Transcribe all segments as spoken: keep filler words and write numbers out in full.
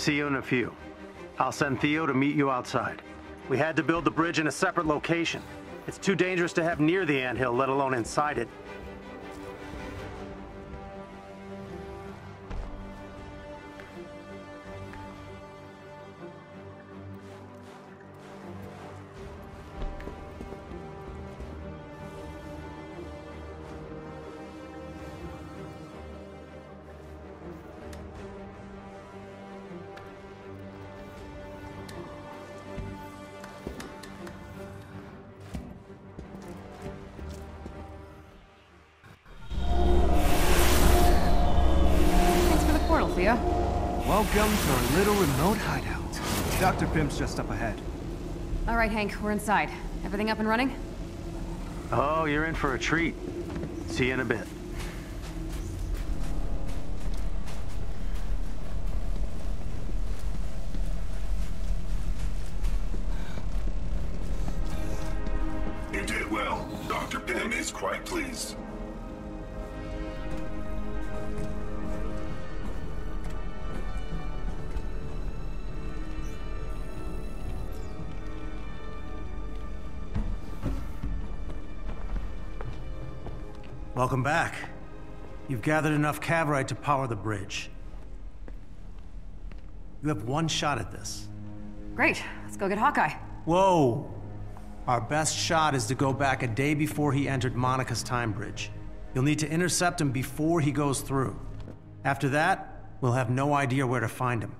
See you in a few. I'll send Theo to meet you outside. We had to build the bridge in a separate location. It's too dangerous to have near the anthill, let alone inside it. Welcome to our little remote hideout. Doctor Pim's just up ahead. All right, Hank, we're inside. Everything up and running? Oh, you're in for a treat. See you in a bit. You did well. Doctor Pim is quite pleased. Welcome back. You've gathered enough Cavorite to power the bridge. You have one shot at this. Great. Let's go get Hawkeye. Whoa! Our best shot is to go back a day before he entered Monica's time bridge. You'll need to intercept him before he goes through. After that, we'll have no idea where to find him.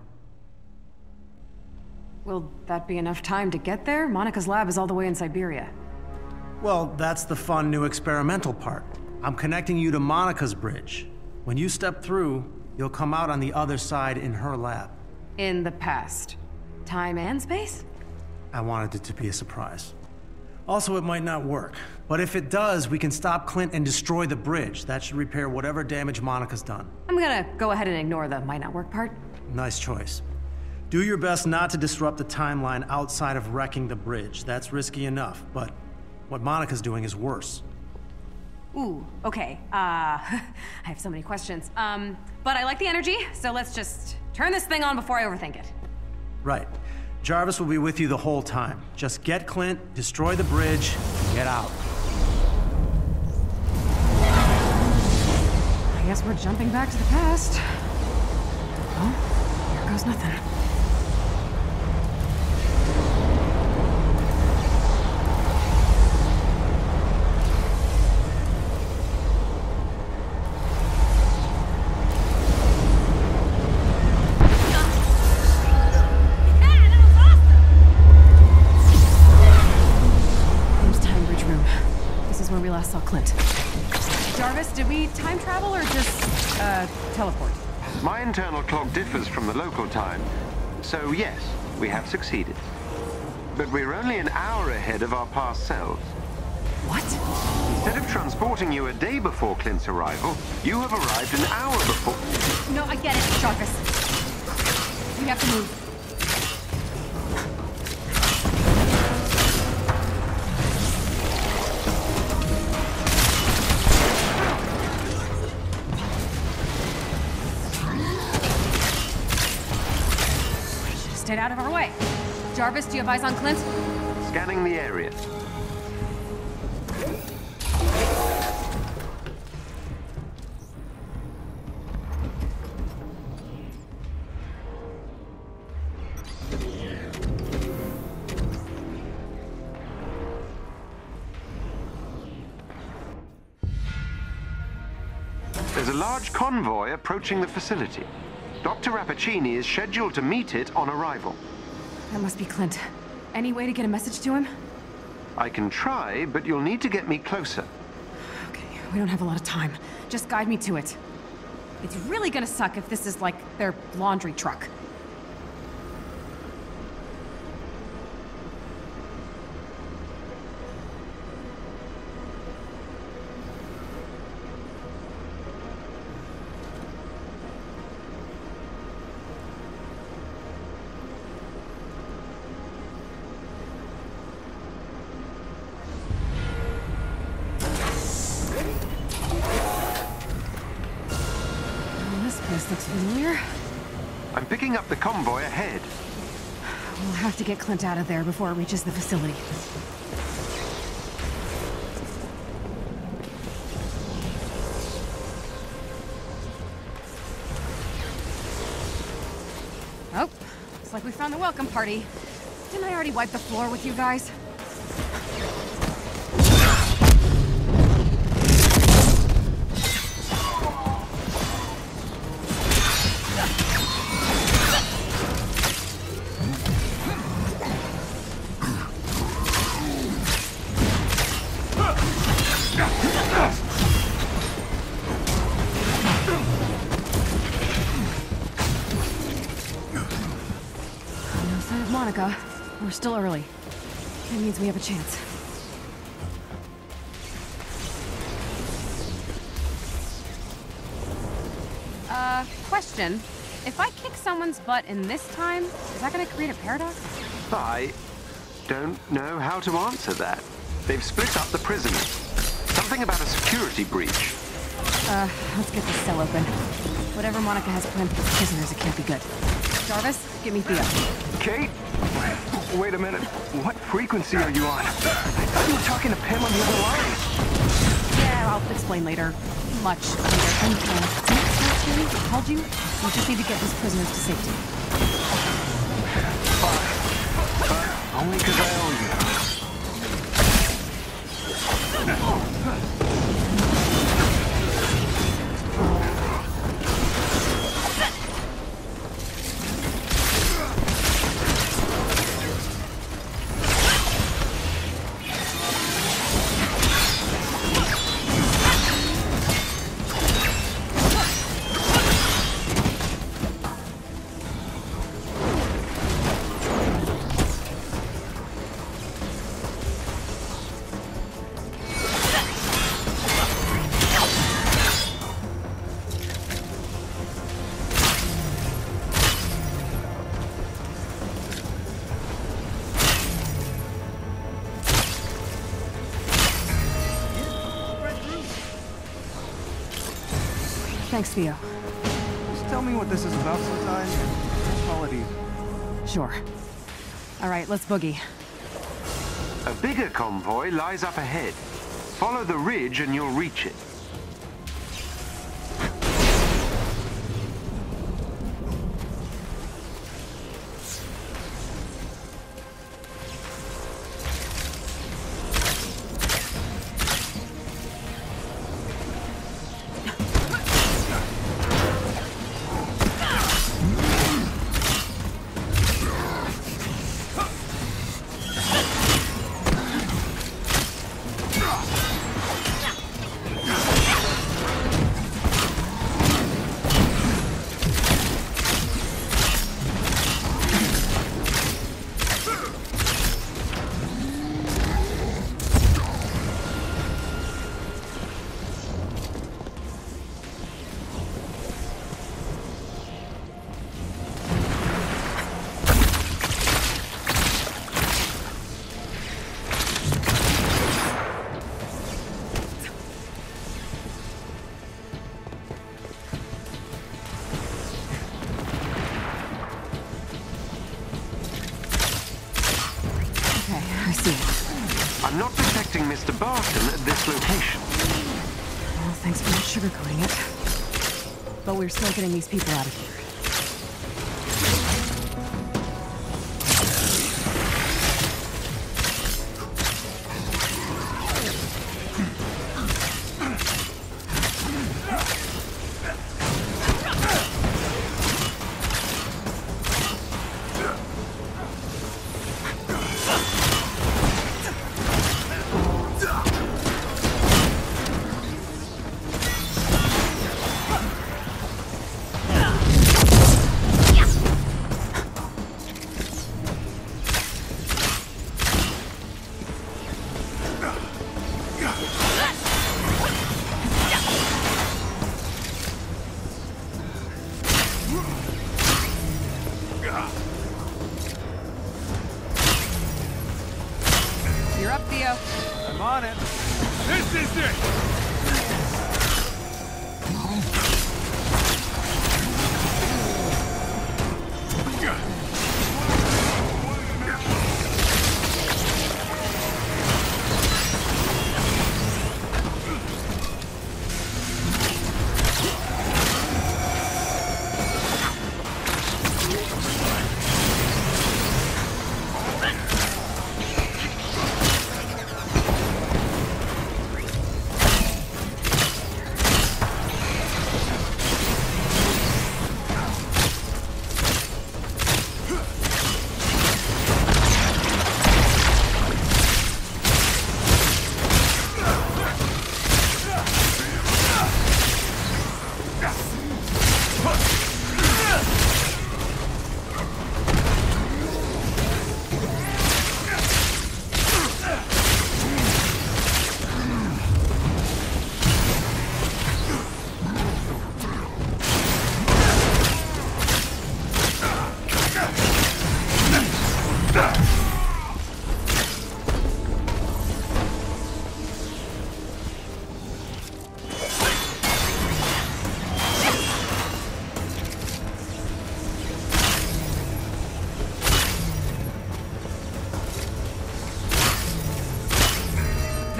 Will that be enough time to get there? Monica's lab is all the way in Siberia. Well, that's the fun new experimental part. I'm connecting you to Monica's bridge. When you step through, you'll come out on the other side in her lab. In the past. Time and space? I wanted it to be a surprise. Also, it might not work. But if it does, we can stop Clint and destroy the bridge. That should repair whatever damage Monica's done. I'm gonna go ahead and ignore the might not work part. Nice choice. Do your best not to disrupt the timeline outside of wrecking the bridge. That's risky enough, but what Monica's doing is worse. Ooh, okay. Uh, I have so many questions. Um, but I like the energy, so let's just turn this thing on before I overthink it. Right. Jarvis will be with you the whole time. Just get Clint, destroy the bridge, get out. I guess we're jumping back to the past. Oh, here goes nothing. Clint. Jarvis, did we time travel or just, uh, teleport? My internal clock differs from the local time, so yes, we have succeeded. But we're only an hour ahead of our past selves. What? Instead of transporting you a day before Clint's arrival, you have arrived an hour before... No, I get it, Jarvis. We have to move. Get out of our way. Jarvis, do you have eyes on Clint? Scanning the area. There's a large convoy approaching the facility. Doctor Rappaccini is scheduled to meet it on arrival. That must be Clint. Any way to get a message to him? I can try, but you'll need to get me closer. Okay, we don't have a lot of time. Just guide me to it. It's really gonna suck if this is like their laundry truck. This looks familiar. I'm picking up the convoy ahead. We'll have to get Clint out of there before it reaches the facility. Oh, looks like we found the welcome party. Didn't I already wipe the floor with you guys? Monica, we're still early. That means we have a chance. Uh, question. If I kick someone's butt in this time, is that gonna create a paradox? I don't know how to answer that. They've split up the prisoners. Something about a security breach. Uh, let's get this cell open. Whatever Monica has planned for the prisoners, it can't be good. Jarvis, give me Theo. Kate? Wait a minute. What frequency are you on? I thought you were talking to Pim on the other line. Yeah, I'll explain later. Much later. And, uh, I called you. We just need to get these prisoners to safety. Fine. But only because I owe you. Thanks, Theo. Just tell me what this is about sometime, and call it even. Sure. All right, let's boogie. A bigger convoy lies up ahead. Follow the ridge and you'll reach it. I'm not detecting Mister Barton at this location. Well, thanks for sugarcoating it. But we're still getting these people out of here.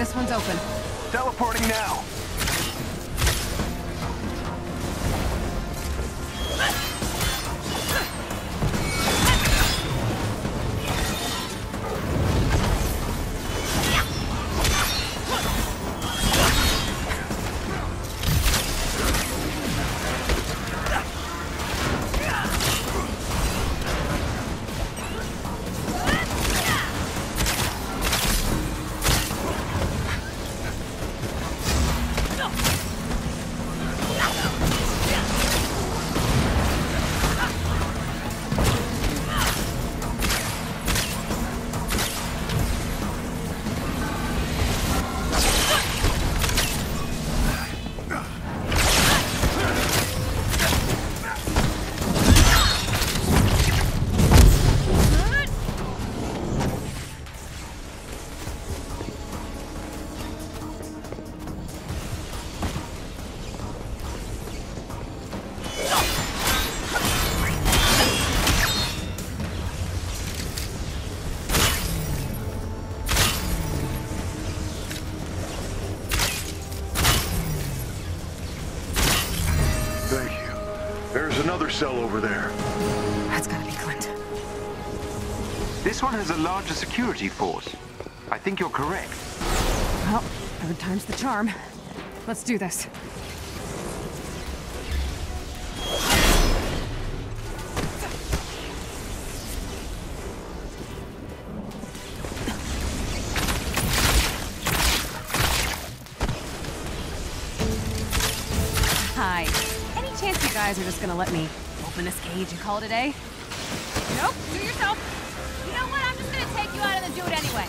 This one's open. Teleporting now. Cell over there. That's gotta be Clint. This one has a larger security force. I think you're correct. Well, third time's the charm. Let's do this. Hi. Any chance you guys are just gonna let me open this cage and call it a day? Nope, do yourself. You know what? I'm just gonna take you out and then do it anyway.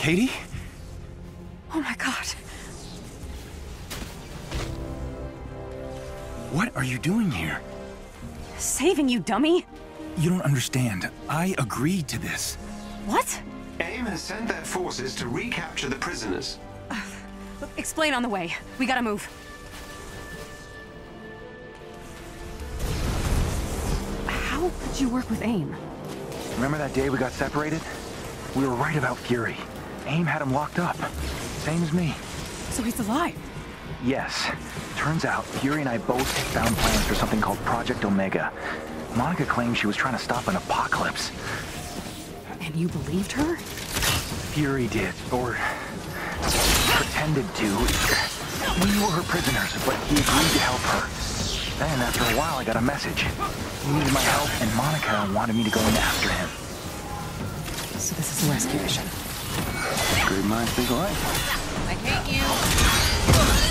Katie? Oh my God. What are you doing here? Saving you, dummy. You don't understand. I agreed to this. What? AIM has sent their forces to recapture the prisoners. Uh, explain on the way. We gotta move. How could you work with AIM? Remember that day we got separated? We were right about Fury. AIM had him locked up. Same as me. So he's alive? Yes. Turns out, Fury and I both found plans for something called Project Omega. Monica claimed she was trying to stop an apocalypse. And you believed her? Fury did, or pretended to. We were her prisoners, but he agreed to help her. Then, after a while, I got a message. He needed my help, and Monica wanted me to go in after him. So this is a rescue mission. Great minds think alike. I hate you.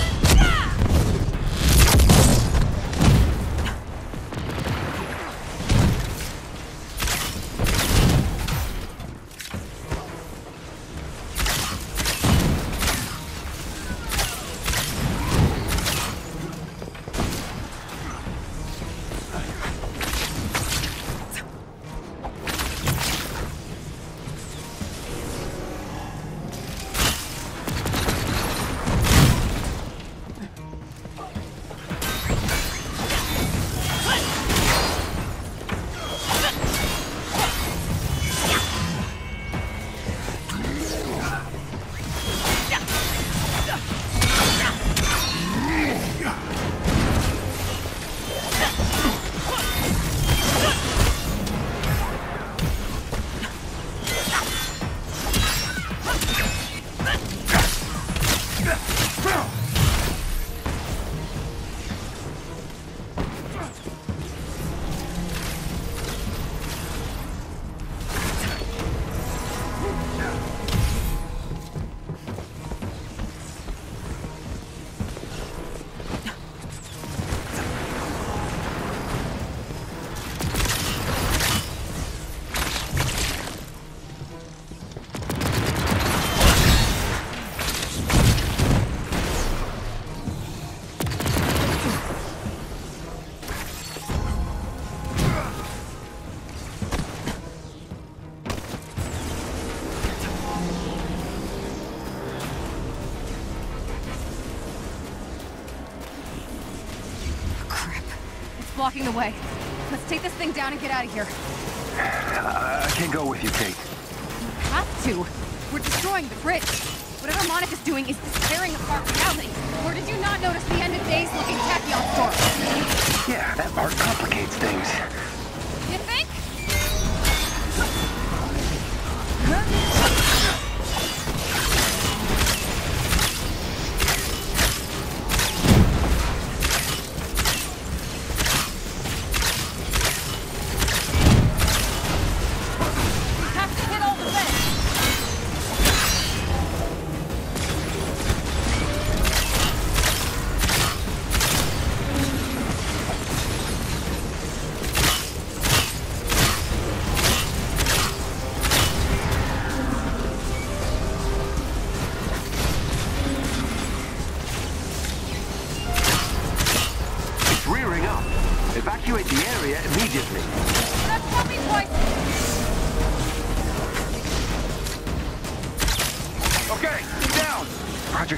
Blocking the way. Let's take this thing down and get out of here. Uh, I can't go with you, Kate. You have to. We're destroying the bridge. Whatever Monica's doing is tearing apart reality. Or did you not notice the end of days looking tachyon store? Yeah, that part complicates things. You think?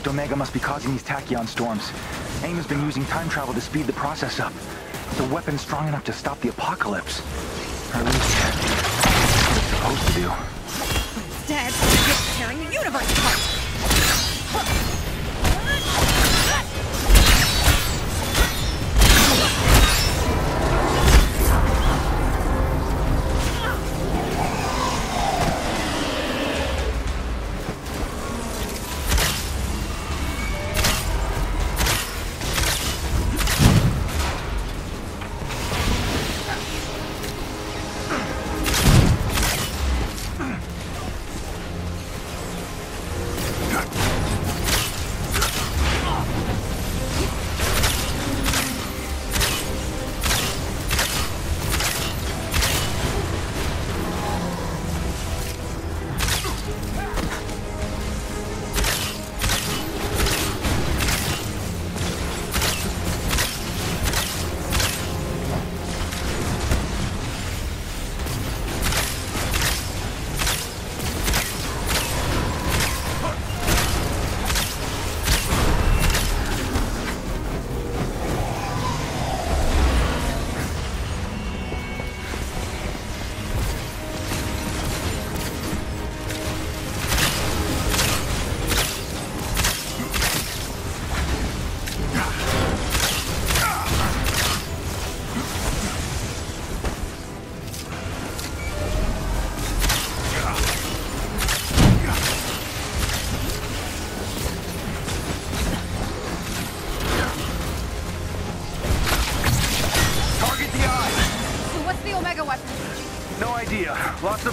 Omega must be causing these tachyon storms. AIM has been using time travel to speed the process up. It's a weapon strong enough to stop the apocalypse. Or at least, it's supposed to do. Instead, it's tearing the universe apart.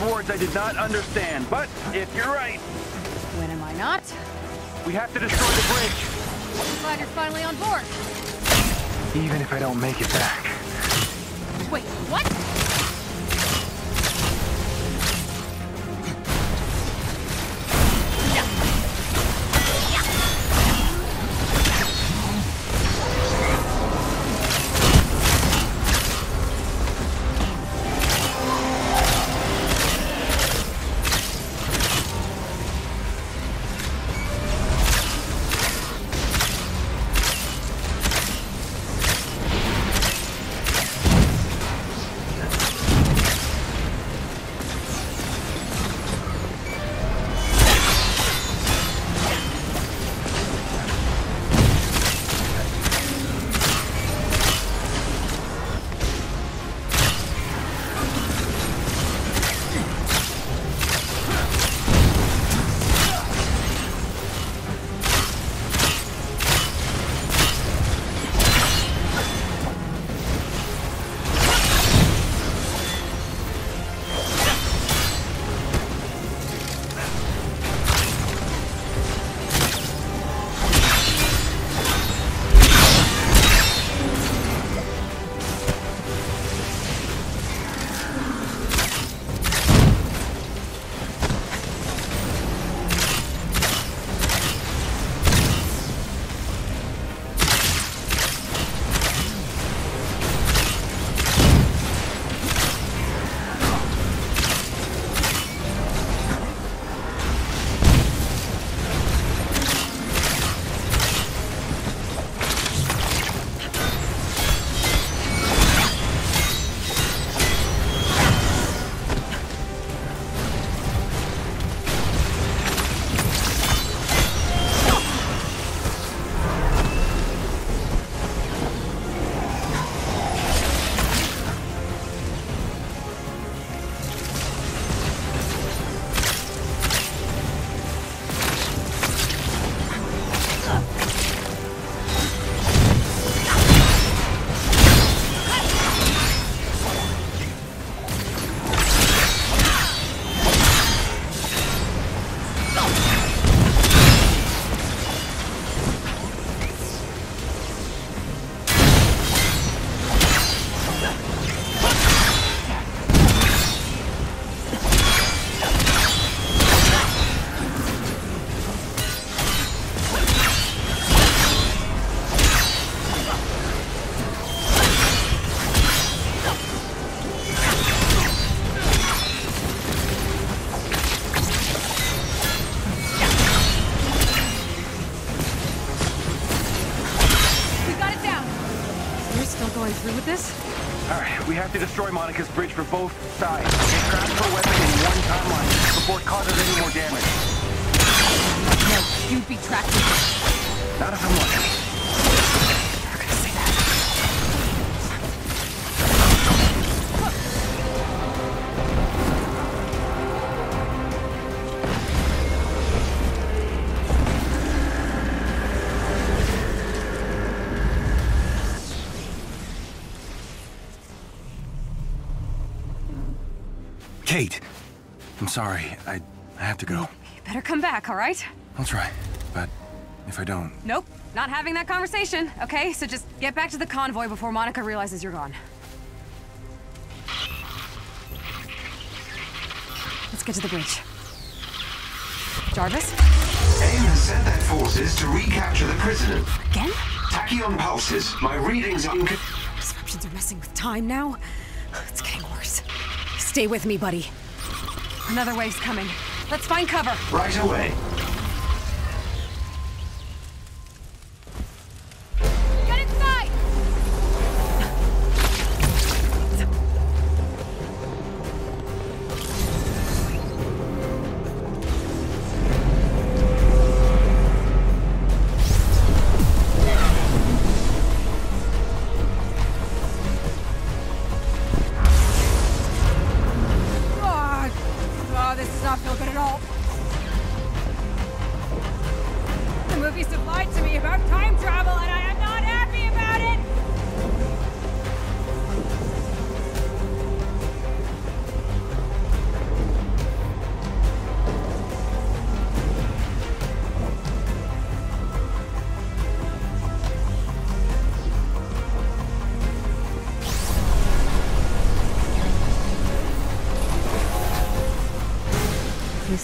of words I did not understand, but if you're right... When am I not? We have to destroy the bridge. I'm glad you're finally on board. Even if I don't make it back. Wait, what? Monica's bridge for both sides. They craft her weapon in one timeline before it causes any more damage. No, you'd be trapped in this. Not if I'm lucky. You're not gonna say Kate, I'm sorry. I, I have to go. You better come back, all right? I'll try, but if I don't... Nope, not having that conversation, okay? So just get back to the convoy before Monica realizes you're gone. Let's get to the bridge. Jarvis? AIM has sent their forces to recapture the prisoner. Again? Tachyon pulses. My readings are... Disruptions are messing with time now. It's getting worse. Stay with me, buddy. Another wave's coming. Let's find cover. Right away. Get inside!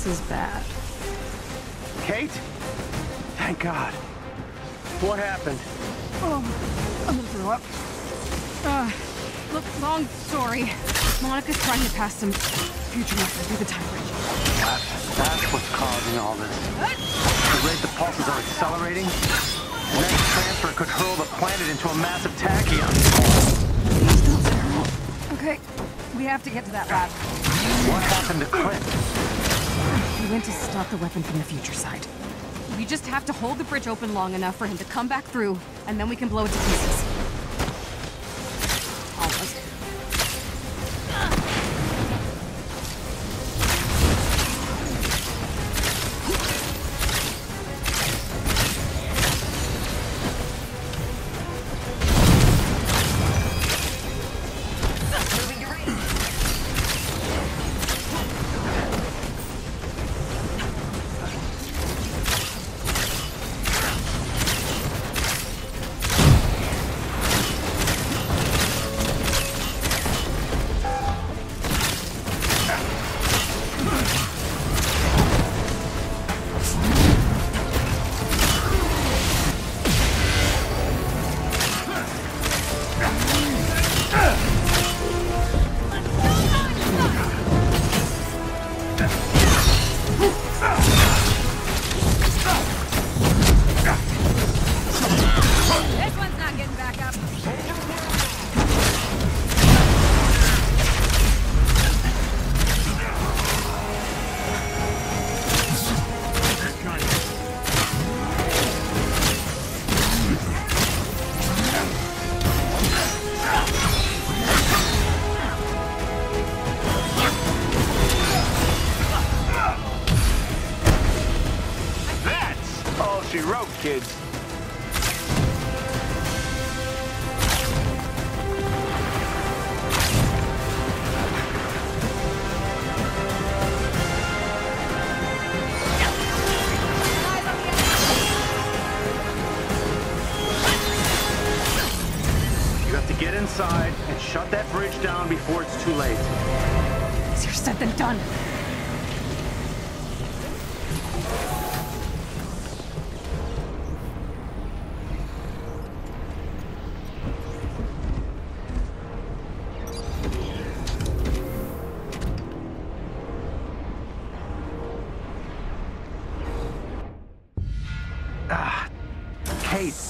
This is bad. Kate? Thank God. What happened? Oh, I'm gonna throw up. Uh, look, long story. Monica's trying to pass some future message through the time bridge. That's, that's what's causing all this. What? The rate the pulses are accelerating. The next transfer could hurl the planet into a massive tachyon. Okay, we have to get to that lab. What happened to Clint? He went to stop the weapon from the future side. We just have to hold the bridge open long enough for him to come back through, and then we can blow it to pieces. Almost.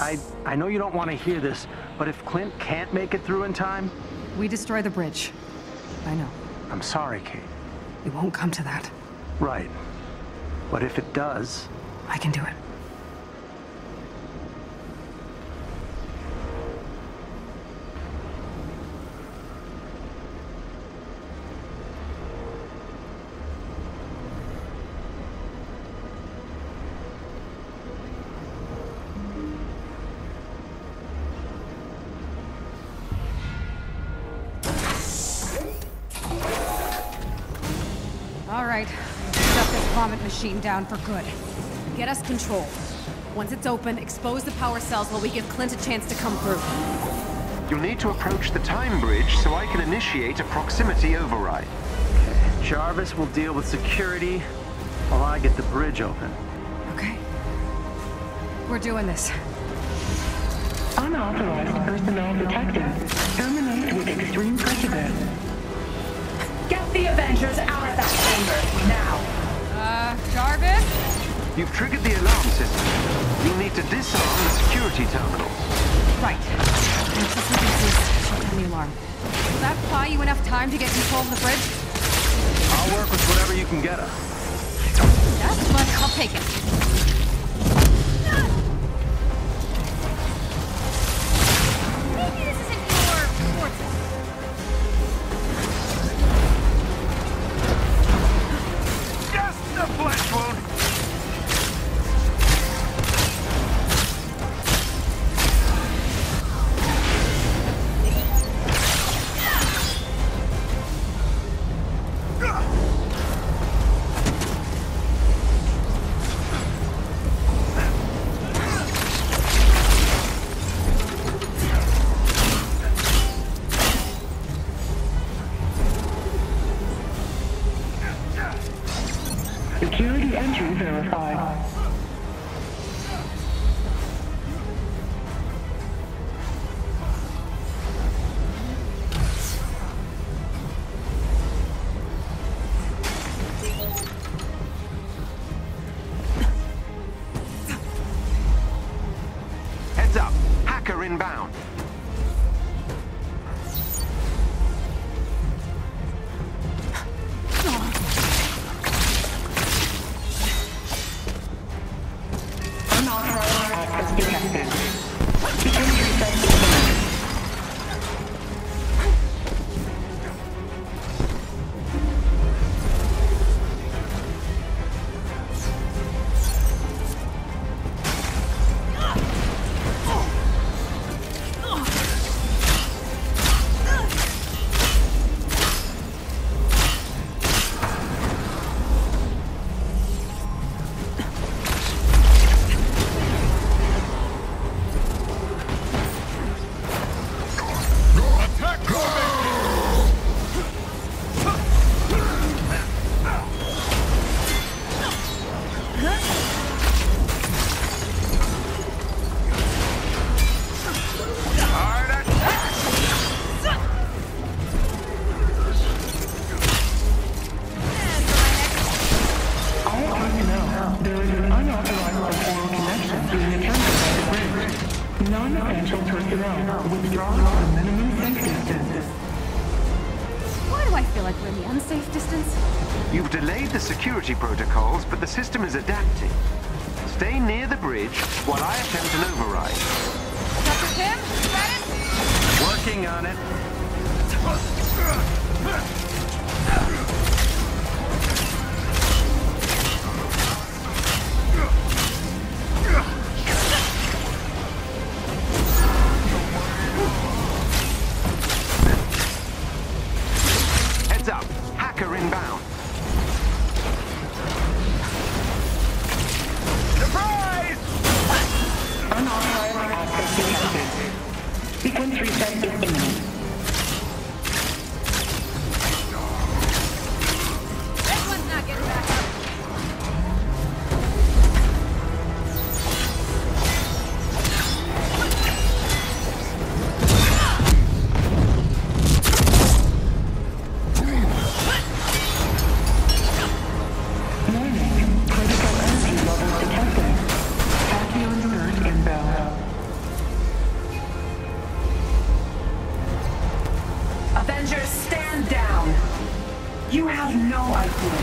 I, I know you don't want to hear this, but if Clint can't make it through in time... We destroy the bridge. I know. I'm sorry, Kate. It won't come to that. Right. But if it does... I can do it. Down for good. Get us control. Once it's open, expose the power cells while we give Clint a chance to come through. You'll need to approach the time bridge so I can initiate a proximity override. Okay. Jarvis will deal with security while I get the bridge open. Okay. We're doing this. Unauthorized personnel detected. Terminate with extreme pressure. Get the Avengers out of that chamber now. Uh, Jarvis? You've triggered the alarm system. You'll need to disarm the security terminals. Right. And just release the alarm. Will that buy you enough time to get control of the bridge? I'll work with whatever you can get us. That's much. I'll take it. other side. Heads up, hacker inbound. Protocols, but the system is adapting. Stay near the bridge while I attempt an override. Doctor Pim, that is... Working on it. Heads up, hacker inbound. Sequence reset is imminent. This one's not getting back up. Warning, critical energy levels detected. Vacuum alert inbound. Avengers, stand down! You have no idea.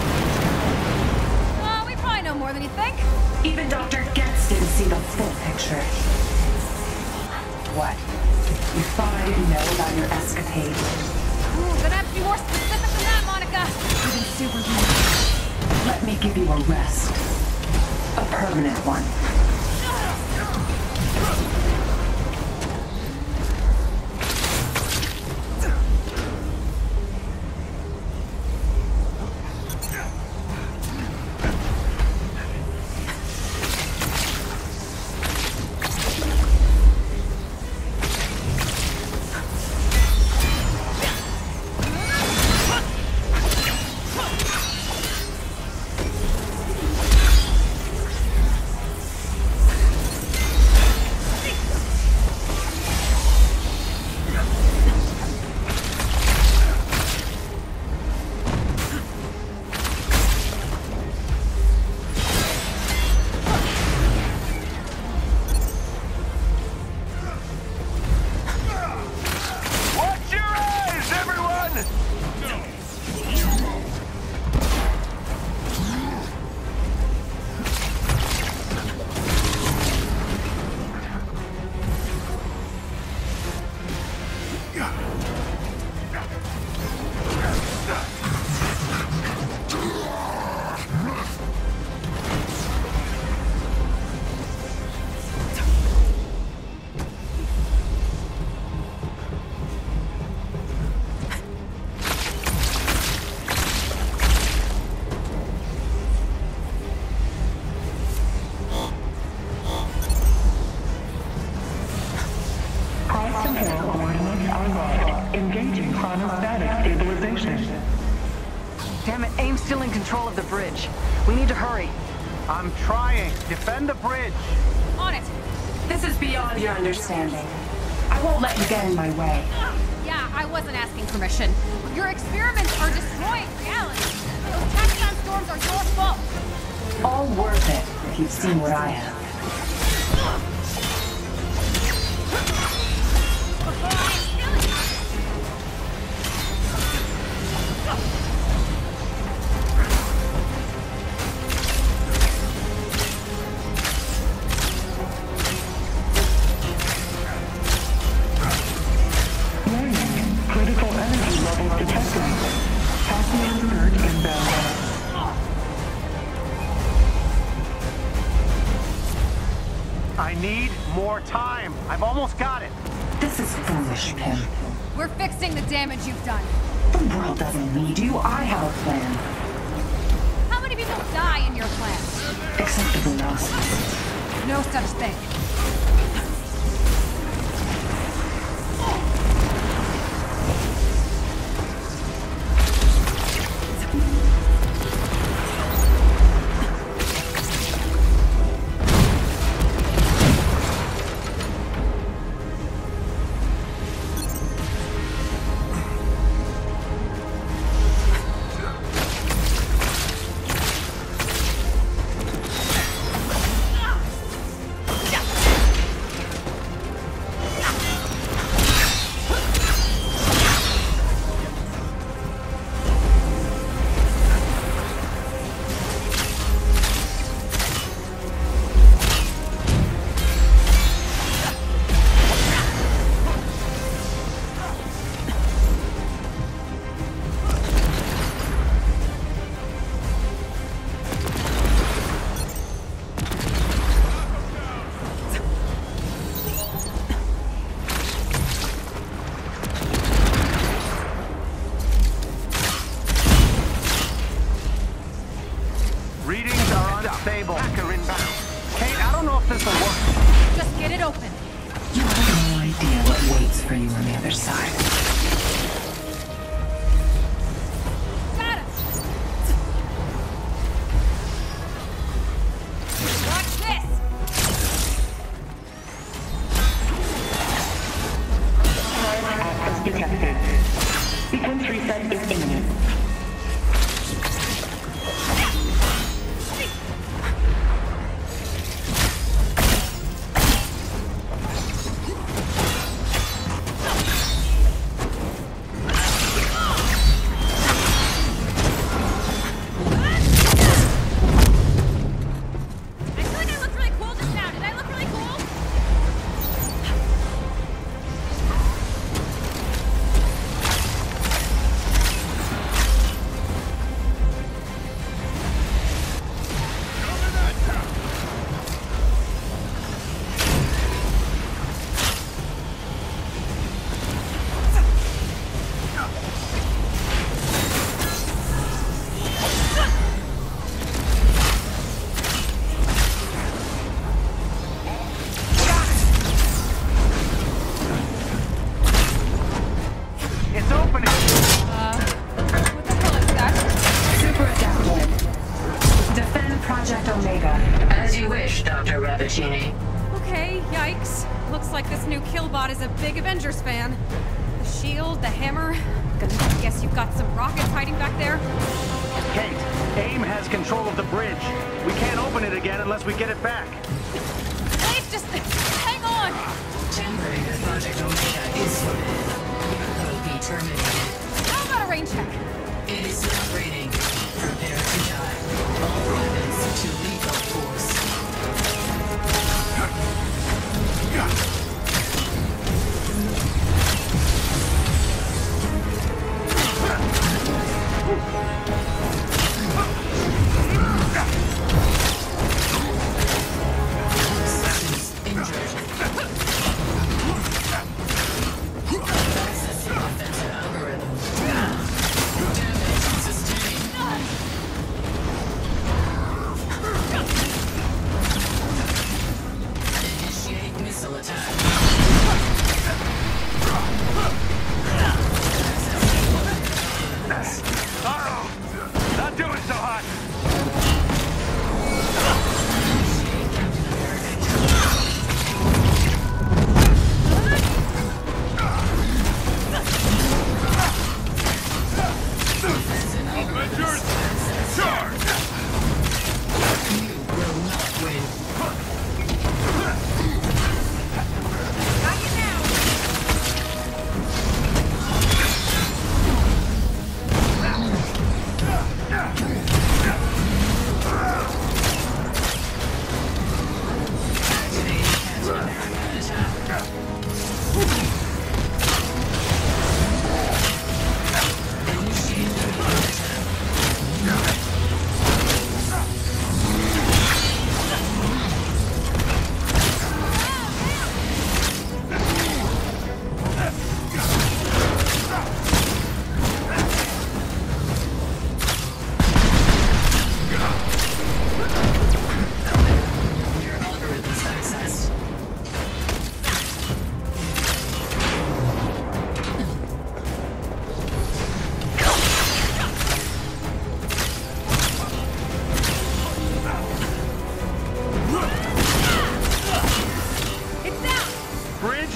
Well, we probably know more than you think. Even Doctor Getz didn't see the full picture. What? You thought I didn't know about your escapade? Ooh, gonna have to be more specific than that, Monica! You've been superhuman. Let me give you a rest. A permanent one. Damn it, AIM's still in control of the bridge. We need to hurry. I'm trying. Defend the bridge. On it. This is beyond your understanding. I won't let you get in my way. Yeah, I wasn't asking permission. Your experiments are destroying reality. Those tachyon storms are your fault. All worth it if you've seen what I have. Damage you've done. The world doesn't need you. I have a plan. How many people die in your plan? Acceptable losses. No such thing.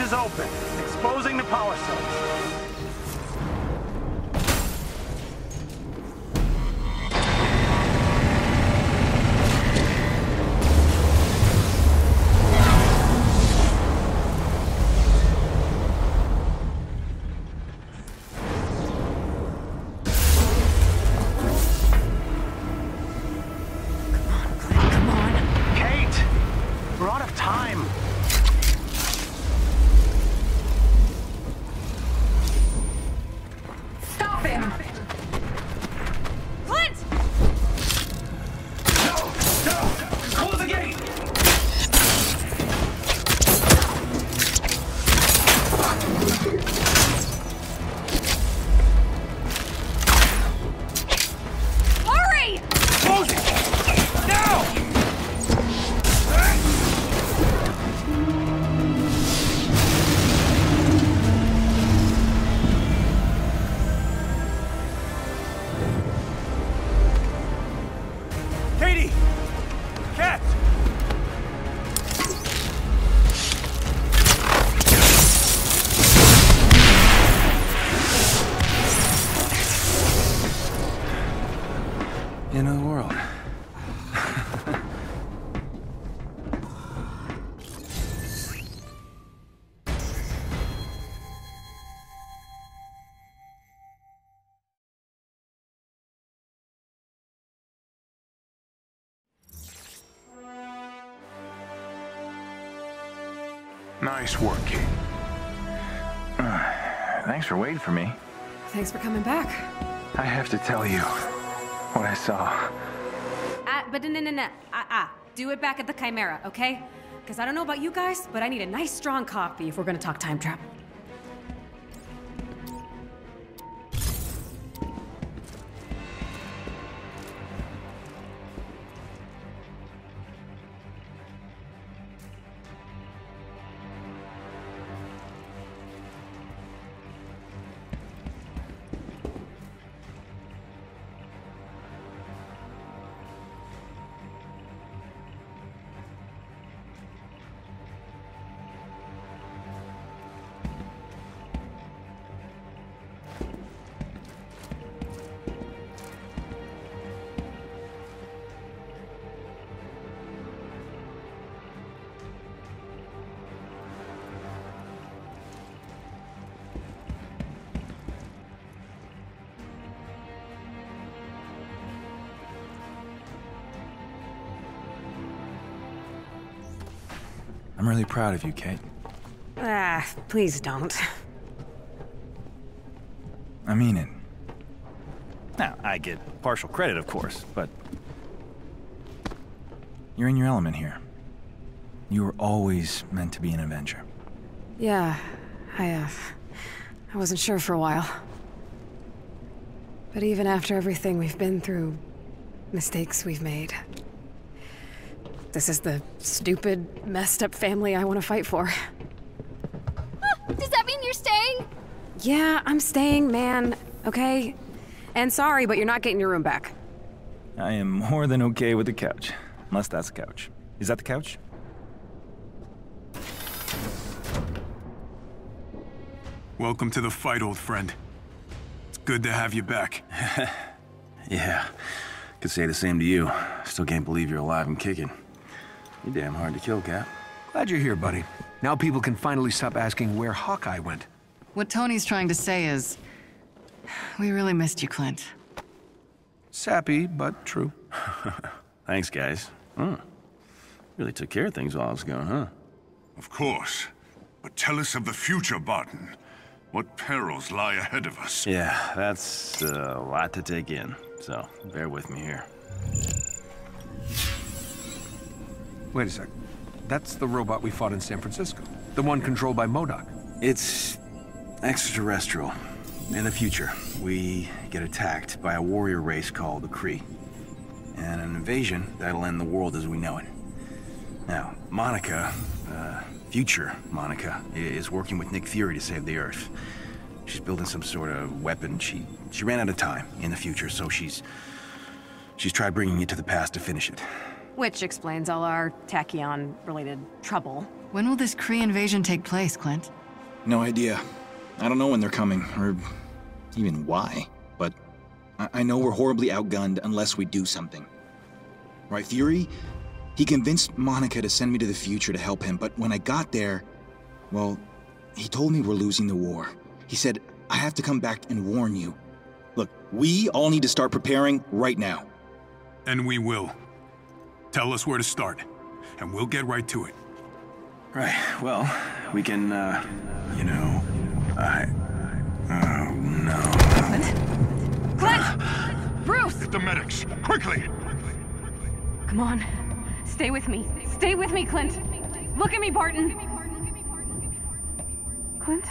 is open, exposing the power cells. Nice work, Kate. Uh, thanks for waiting for me. Thanks for coming back. I have to tell you what I saw. Ah, but no, no, no, ah, ah. Do it back at the Chimera, okay? Because I don't know about you guys, but I need a nice, strong coffee if we're going to talk time travel. I'm really proud of you, Kate. Ah, please don't. I mean it. Now, I get partial credit, of course, but you're in your element here. You were always meant to be an Avenger. Yeah, I, uh, I wasn't sure for a while. But even after everything we've been through, mistakes we've made, this is the stupid, messed-up family I want to fight for. Ah, does that mean you're staying? Yeah, I'm staying, man. Okay? And sorry, but you're not getting your room back. I am more than okay with the couch. Unless that's the couch. Is that the couch? Welcome to the fight, old friend. It's good to have you back. Yeah. Could say the same to you. Still can't believe you're alive and kicking. You're damn hard to kill, Cap. Glad you're here, buddy. Now people can finally stop asking where Hawkeye went. What Tony's trying to say is, we really missed you, Clint. Sappy, but true. Thanks, guys. Mm. Really took care of things while I was gone, huh? Of course. But tell us of the future, Barton. What perils lie ahead of us? Yeah, that's a lot to take in. So, bear with me here. Wait a sec. That's the robot we fought in San Francisco. The one controlled by MODOK. It's extraterrestrial. In the future, we get attacked by a warrior race called the Kree. And an invasion that'll end the world as we know it. Now, Monica, uh, future Monica, is working with Nick Fury to save the Earth. She's building some sort of weapon. She, she ran out of time in the future, so she's... She's tried bringing it to the past to finish it. Which explains all our tachyon-related trouble. When will this Kree invasion take place, Clint? No idea. I don't know when they're coming, or even why. But I, I know we're horribly outgunned unless we do something. Right, Fury? He convinced Monica to send me to the future to help him, but when I got there, well, he told me we're losing the war. He said, I have to come back and warn you. Look, we all need to start preparing right now. And we will. Tell us where to start, and we'll get right to it. Right, well, we can, uh, you know, I... Oh, no. Clint! Clint! Bruce! Get the medics, quickly! Come on. Stay with me. Stay with me, Clint. Look at me, Barton. Clint?